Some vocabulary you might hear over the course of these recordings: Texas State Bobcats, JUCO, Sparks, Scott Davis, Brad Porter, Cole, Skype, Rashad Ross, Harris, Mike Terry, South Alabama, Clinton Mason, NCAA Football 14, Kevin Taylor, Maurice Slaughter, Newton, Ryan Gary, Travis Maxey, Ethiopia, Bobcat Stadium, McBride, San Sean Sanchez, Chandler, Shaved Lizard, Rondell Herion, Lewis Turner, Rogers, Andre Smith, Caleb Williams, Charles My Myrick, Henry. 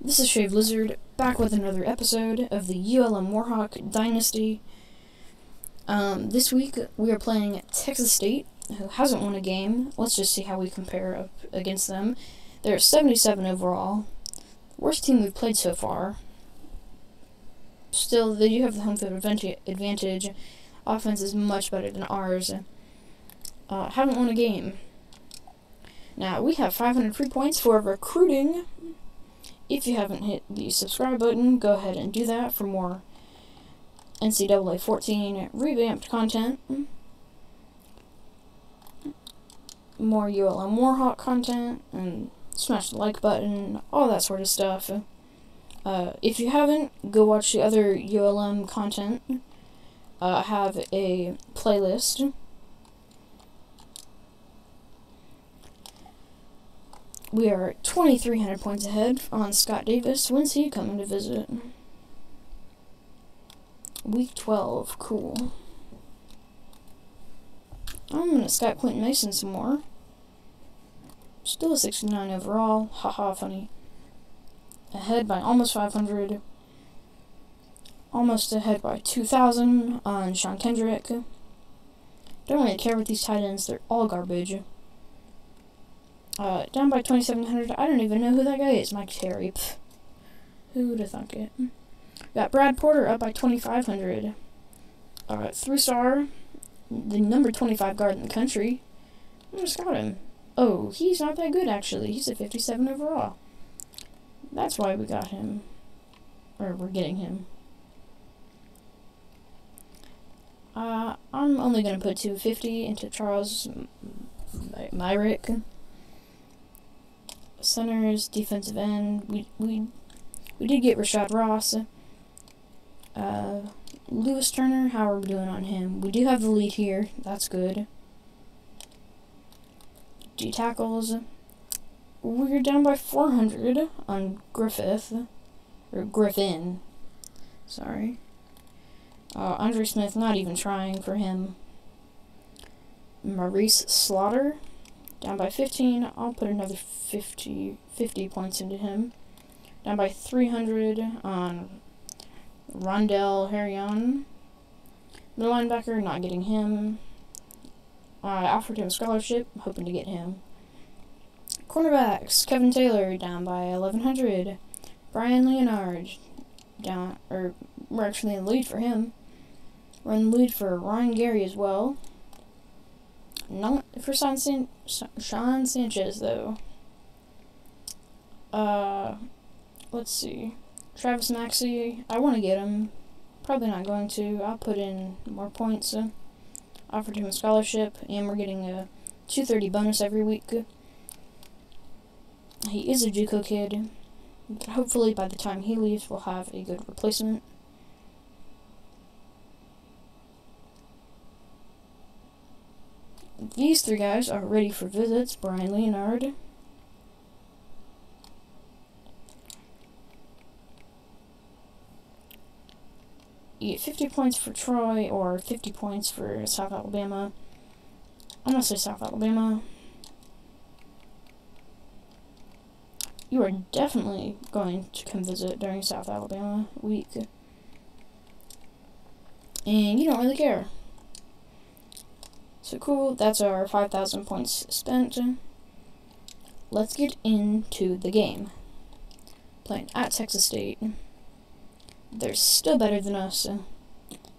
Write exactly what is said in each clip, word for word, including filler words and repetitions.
This is Shaved Lizard, back with another episode of the U L M Warhawk Dynasty. Um, this week we are playing Texas State, who hasn't won a game. Let's just see how we compare up against them. They're seventy-seven overall. Worst team we've played so far. Still, they do have the home field advantage. Offense is much better than ours. Uh, haven't won a game. Now, we have five hundred free points for recruiting. If you haven't hit the subscribe button, go ahead and do that for more N C double A fourteen revamped content, more U L M Warhawk content, and smash the like button, all that sort of stuff. Uh, if you haven't, go watch the other U L M content. Uh, I have a playlist. We are twenty-three hundred points ahead on Scott Davis. When's he coming to visit? Week twelve. Cool. I'm going to Skype Clinton Mason some more. Still a sixty-nine overall. Haha, funny. Ahead by almost five hundred. Almost ahead by two thousand on Sean Kendrick. Don't really care about these tight ends. They're all garbage. Uh, down by twenty-seven hundred, I don't even know who that guy is, Mike Terry. Pff. Who would have thunk it? We got Brad Porter up by twenty-five hundred. Uh, three-star, the number twenty-five guard in the country. I just got him. Oh, he's not that good, actually. He's a fifty-seven overall. That's why we got him. Or we're getting him. Uh, I'm only going to put two fifty into Charles My Myrick. Centers, defensive end. We we we did get Rashad Ross. Uh, Lewis Turner. How are we doing on him? We do have the lead here. That's good. D tackles. We're down by four hundred on Griffith or Griffin. Sorry. Uh, Andre Smith. Not even trying for him. Maurice Slaughter. Down by fifteen, I'll put another fifty, fifty points into him. Down by three hundred on Rondell Herion. Middle linebacker, not getting him. I offered him a scholarship, hoping to get him. Cornerbacks, Kevin Taylor, down by eleven hundred. Brian Leonard, down, or we're actually in the lead for him. We're in the lead for Ryan Gary as well. Not for San San Sean Sanchez, though. Uh, let's see. Travis Maxey, I want to get him. Probably not going to. I'll put in more points. Uh, offered him a scholarship, and we're getting a two thirty bonus every week. He is a JUCO kid, but hopefully by the time he leaves, we'll have a good replacement. These three guys are ready for visits. Brian Leonard. You get fifty points for Troy or fifty points for South Alabama. I'm going to say South Alabama. You are definitely going to come visit during South Alabama week. And you don't really care. So cool, that's our five thousand points spent. Let's get into the game. Playing at Texas State. They're still better than us. So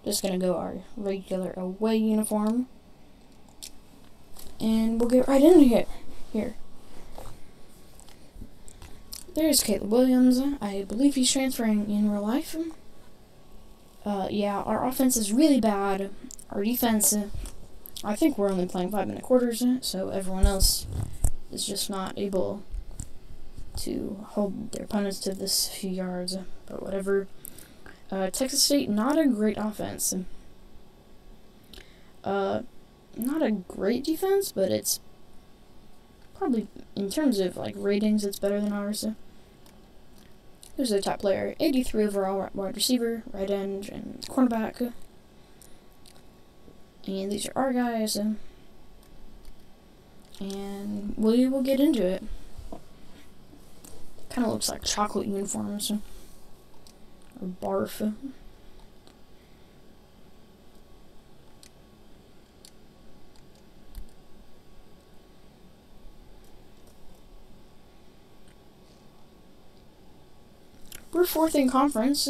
just gonna go our regular away uniform. And we'll get right into it. Here. There's Caleb Williams. I believe he's transferring in real life. Uh, yeah, our offense is really bad. Our defense... I think we're only playing five-minute quarters, so everyone else is just not able to hold their opponents to this few yards, but whatever. Uh, Texas State, not a great offense. Uh, not a great defense, but it's probably, in terms of like ratings, it's better than ours. Who's their top player? eighty-three overall wide receiver, right end, and cornerback. And these are our guys, and, and we will get into it. Kind of looks like chocolate uniforms. Or barf. We're fourth in conference.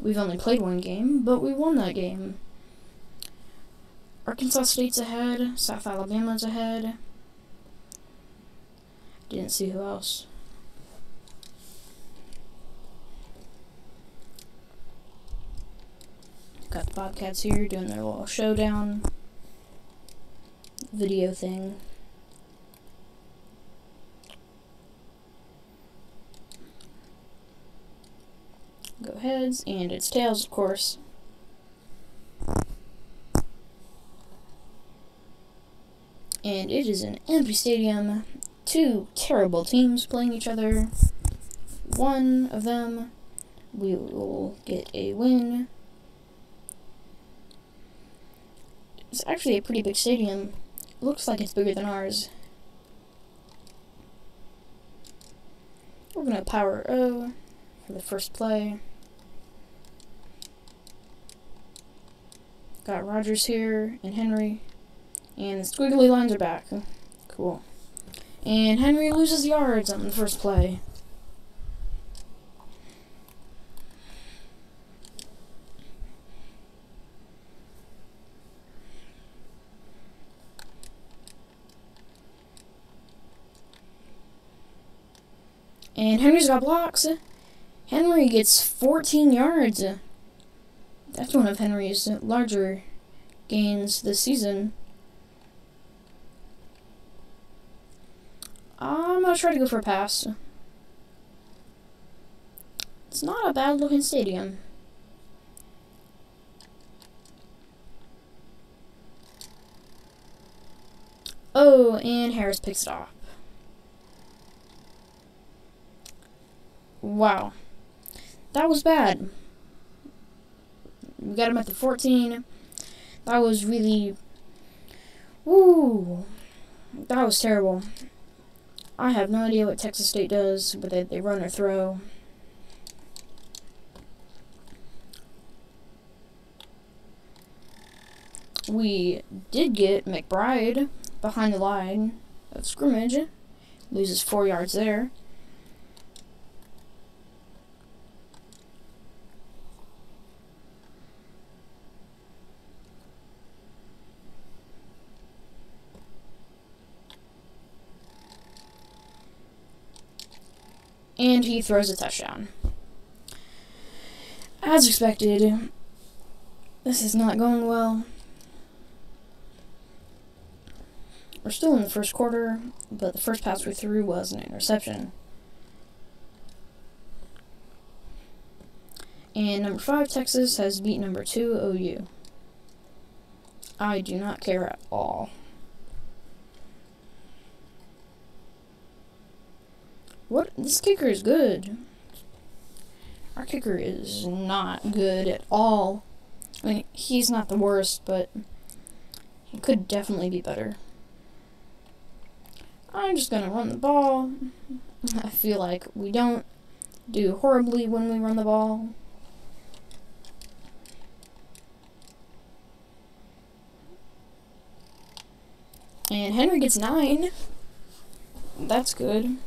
We've only played one game, but we won that game. Arkansas State's ahead. South Alabama's ahead. Didn't see who else. Got the Bobcats here doing their little showdown video thing. Go heads, and it's tails, of course. And it is an empty stadium. Two terrible teams playing each other. One of them, we will get a win. It's actually a pretty big stadium. It looks like it's bigger than ours. We're gonna power O for the first play. Got Rogers here and Henry. And the squiggly lines are back. Cool. And Henry loses yards on the first play. And Henry's got blocks. Henry gets fourteen yards. That's one of Henry's larger gains this season. I'm going to try to go for a pass. It's not a bad looking stadium. Oh, and Harris picks it off. Wow. That was bad. We got him at the fourteen. That was really... Woo! That was terrible. I have no idea what Texas State does, but they, they run or throw. We did get McBride behind the line of scrimmage. Loses four yards there. And he throws a touchdown. As expected, this is not going well. We're still in the first quarter, but the first pass we threw was an interception. And number five, Texas, has beat number two, O U. I do not care at all. What? This kicker is good. Our kicker is not good at all. I mean, he's not the worst, but he could definitely be better. I'm just gonna run the ball. I feel like we don't do horribly when we run the ball. And Henry gets nine. That's good.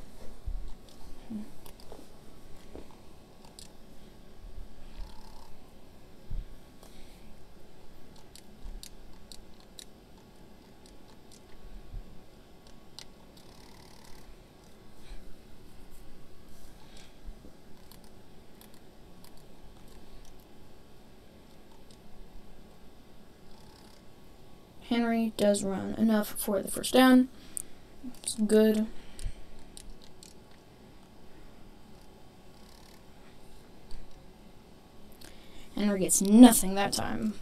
Henry does run enough for the first down. It's good. Henry gets nothing that time.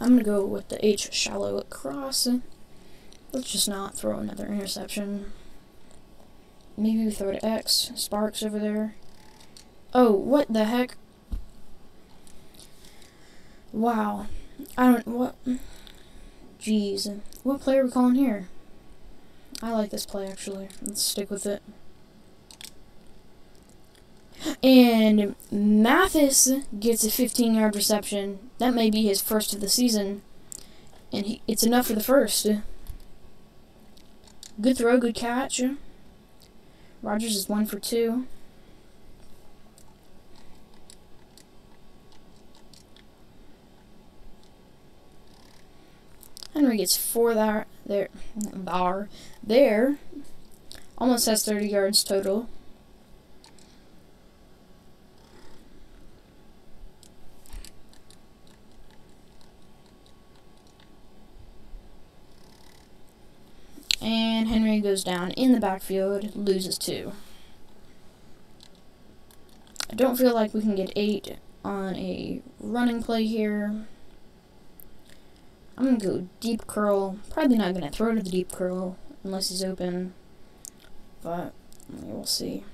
I'm gonna go with the H shallow cross. Let's just not throw another interception. Maybe we throw to X. Sparks over there. Oh, what the heck? Wow. I don't... What? Jeez. What play are we calling here? I like this play, actually. Let's stick with it. And Mathis gets a fifteen-yard reception. That may be his first of the season. And he, it's enough for the first. Good throw, good catch. Rogers is one for two. Henry gets four there. There. Bar, there. Almost has thirty yards total. And Henry goes down in the backfield, loses two. I don't feel like we can get eight on a running play here. I'm going to go deep curl. Probably not going to throw to the deep curl unless he's open, but we'll see.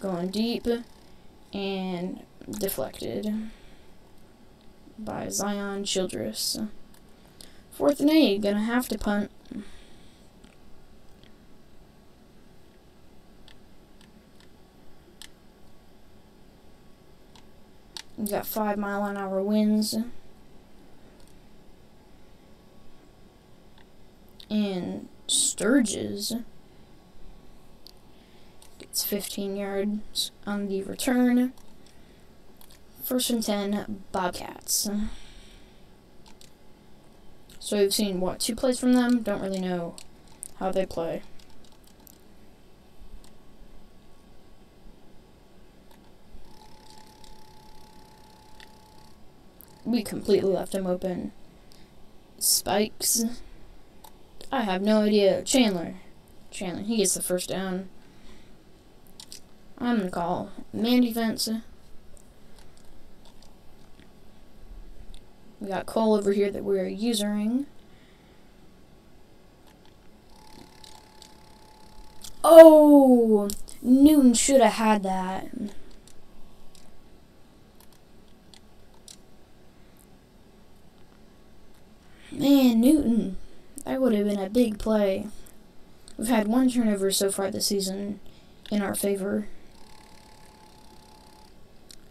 Going deep and deflected by Zion Childress. Fourth and eight, gonna have to punt. We got five mile an hour winds. And Sturgis gets fifteen yards on the return. First and ten, Bobcats. So we've seen, what, two plays from them? Don't really know how they play. We completely left him open. Spikes. I have no idea. Chandler. Chandler, he gets the first down. I'm gonna call man defense. We got Cole over here that we're usering. Oh! Newton should have had that. Man, Newton. That would have been a big play. We've had one turnover so far this season in our favor.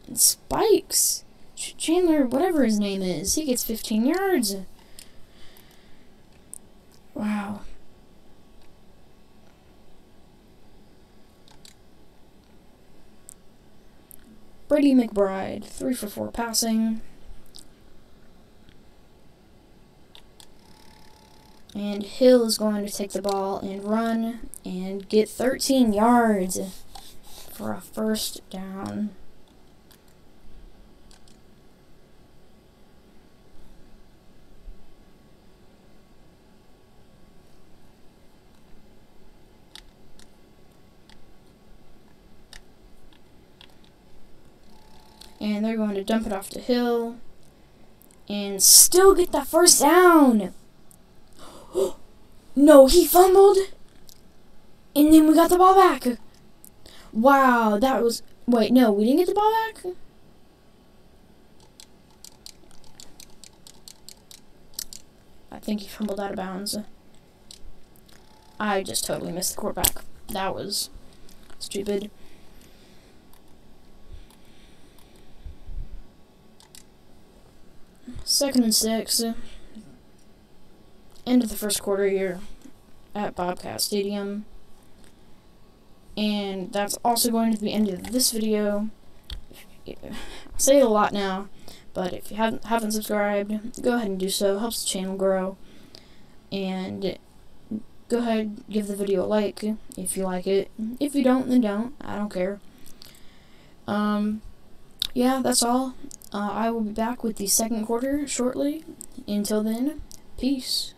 And Spikes! Chandler, whatever his name is, he gets fifteen yards. Wow. Brady McBride, three for four passing. And Hill is going to take the ball and run and get thirteen yards for a first down. And they're going to dump it off to Hill. And still get that first down. No, he fumbled. And then we got the ball back. Wow, that was... Wait, no, we didn't get the ball back? I think he fumbled out of bounds. I just totally missed the quarterback. That was stupid. Second and six. End of the first quarter here at Bobcat Stadium. And that's also going to be the end of this video. I say it a lot now, but if you haven't, haven't subscribed, go ahead and do so. It helps the channel grow. And go ahead, give the video a like if you like it. If you don't, then don't. I don't care. Um, yeah, that's all. Uh, I will be back with the second quarter shortly. Until then, peace.